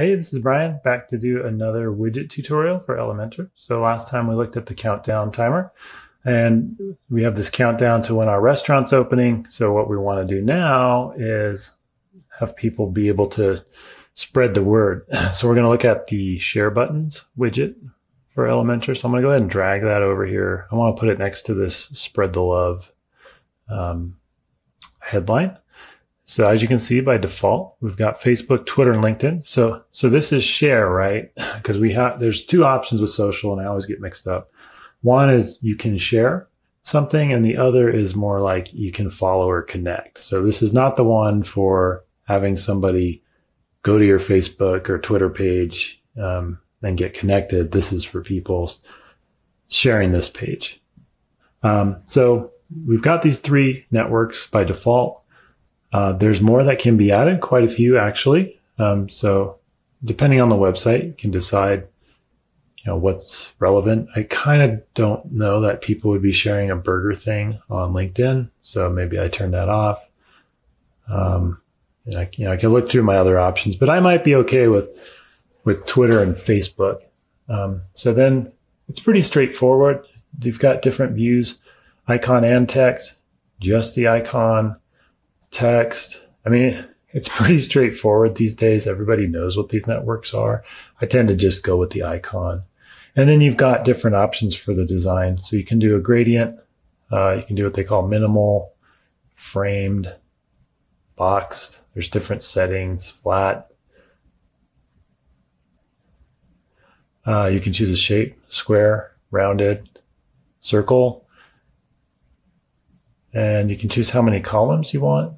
Hey, this is Brian, back to do another widget tutorial for Elementor. So last time we looked at the countdown timer, and we have this countdown to when our restaurant's opening. So what we want to do now is have people be able to spread the word. So we're going to look at the share buttons widget for Elementor. So I'm going to go ahead and drag that over here. I want to put it next to this spread the love headline. So as you can see, by default, we've got Facebook, Twitter, and LinkedIn. So this is share, right? Because there's two options with social, and I always get mixed up. One is you can share something, and the other is more like you can follow or connect. So this is not the one for having somebody go to your Facebook or Twitter page and get connected. This is for people sharing this page. So we've got these three networks by default. There's more that can be added, quite a few actually. So depending on the website, you can decide, you know, what's relevant. I kind of don't know that people would be sharing a burger thing on LinkedIn, so maybe I turn that off. And I can look through my other options, but I might be okay with Twitter and Facebook. So then it's pretty straightforward. You've got different views, icon and text, just the icon. Text. I mean, it's pretty straightforward these days. Everybody knows what these networks are. I tend to just go with the icon. And then you've got different options for the design. So you can do a gradient. You can do what they call minimal, framed, boxed. There's different settings, flat. You can choose a shape, square, rounded, circle. And you can choose how many columns you want.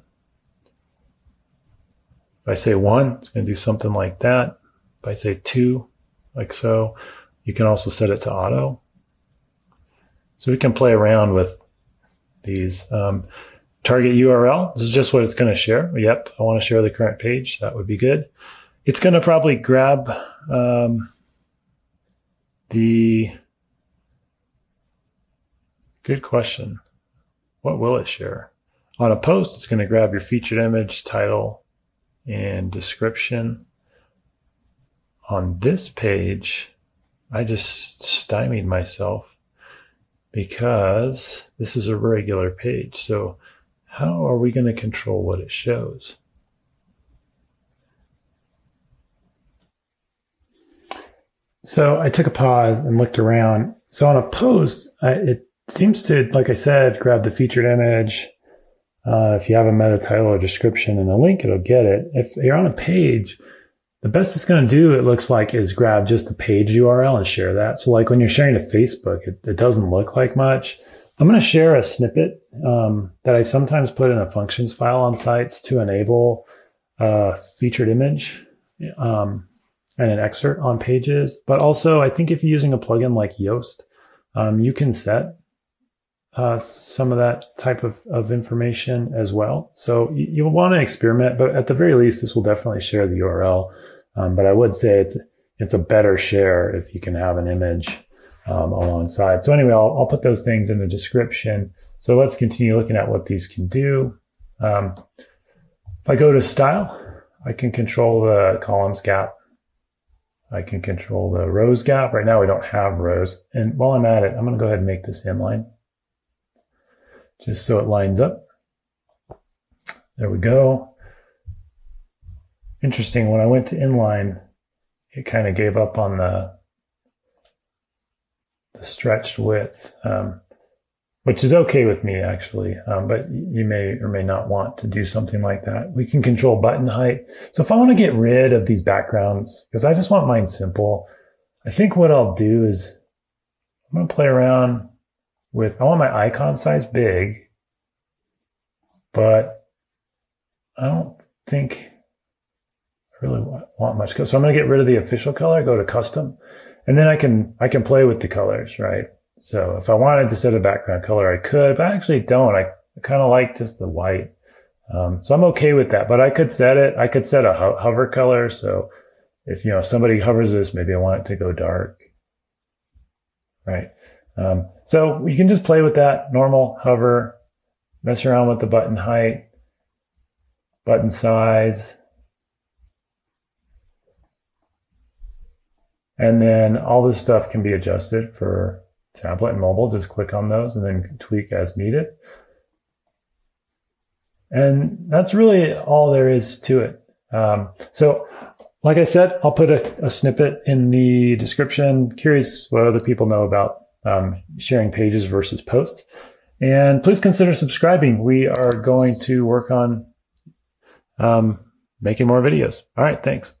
If I say one, it's going to do something like that. If I say two, like so, you can also set it to auto. So we can play around with these. Target URL, this is just what it's going to share. Yep, I want to share the current page. That would be good. It's going to probably grab good question. What will it share? On a post, it's going to grab your featured image, title, and description. On this page, I just stymied myself because this is a regular page. So how are we going to control what it shows? So I took a pause and looked around. So on a post, it seems to, like I said, grab the featured image. If you have a meta title or description and a link, it'll get it. If you're on a page, the best it's going to do, it looks like, is grab just the page URL and share that. So like when you're sharing to Facebook, it doesn't look like much. I'm going to share a snippet that I sometimes put in a functions file on sites to enable a featured image and an excerpt on pages. But also, I think if you're using a plugin like Yoast, you can set some of that type of information as well. So you want to experiment, but at the very least, this will definitely share the URL. But I would say it's a better share if you can have an image alongside. So anyway, I'll put those things in the description. So let's continue looking at what these can do. If I go to style, I can control the columns gap. I can control the rows gap. Right now, we don't have rows. And while I'm at it, I'm going to go ahead and make this inline, just so it lines up. There we go. Interesting, when I went to inline, it kind of gave up on the stretched width, which is okay with me actually, but you may or may not want to do something like that. We can control button height. So if I want to get rid of these backgrounds, because I just want mine simple, I think what I'll do is I'm gonna play around with, I want my icon size big, but I don't think I really want much color. So I'm going to get rid of the official color, go to custom, and then I can play with the colors, right? So if I wanted to set a background color, I could, but I actually don't. I kind of like just the white. So I'm okay with that, but I could set it. I could set a hover color. So if, you know, somebody hovers this, maybe I want it to go dark, right? So you can just play with that, normal, hover, mess around with the button height, button size. And then all this stuff can be adjusted for tablet and mobile. Just click on those and then tweak as needed. And that's really all there is to it. So like I said, I'll put a snippet in the description. Curious what other people know about sharing pages versus posts. And please consider subscribing. We are going to work on making more videos. All right, thanks.